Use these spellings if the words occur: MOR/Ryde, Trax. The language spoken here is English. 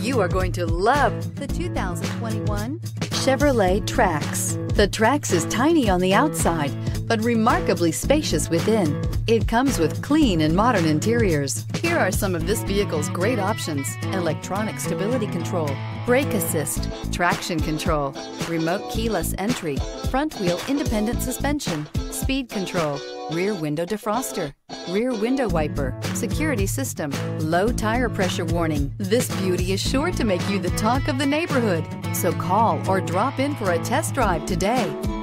You are going to love the 2021 Chevrolet Trax. The Trax is tiny on the outside, but remarkably spacious within. It comes with clean and modern interiors. Here are some of this vehicle's great options: electronic stability control, brake assist, traction control, remote keyless entry, front wheel independent suspension, speed control, rear window defroster, rear window wiper, security system, low tire pressure warning. This beauty is sure to make you the talk of the neighborhood. So call or drop in for a test drive today.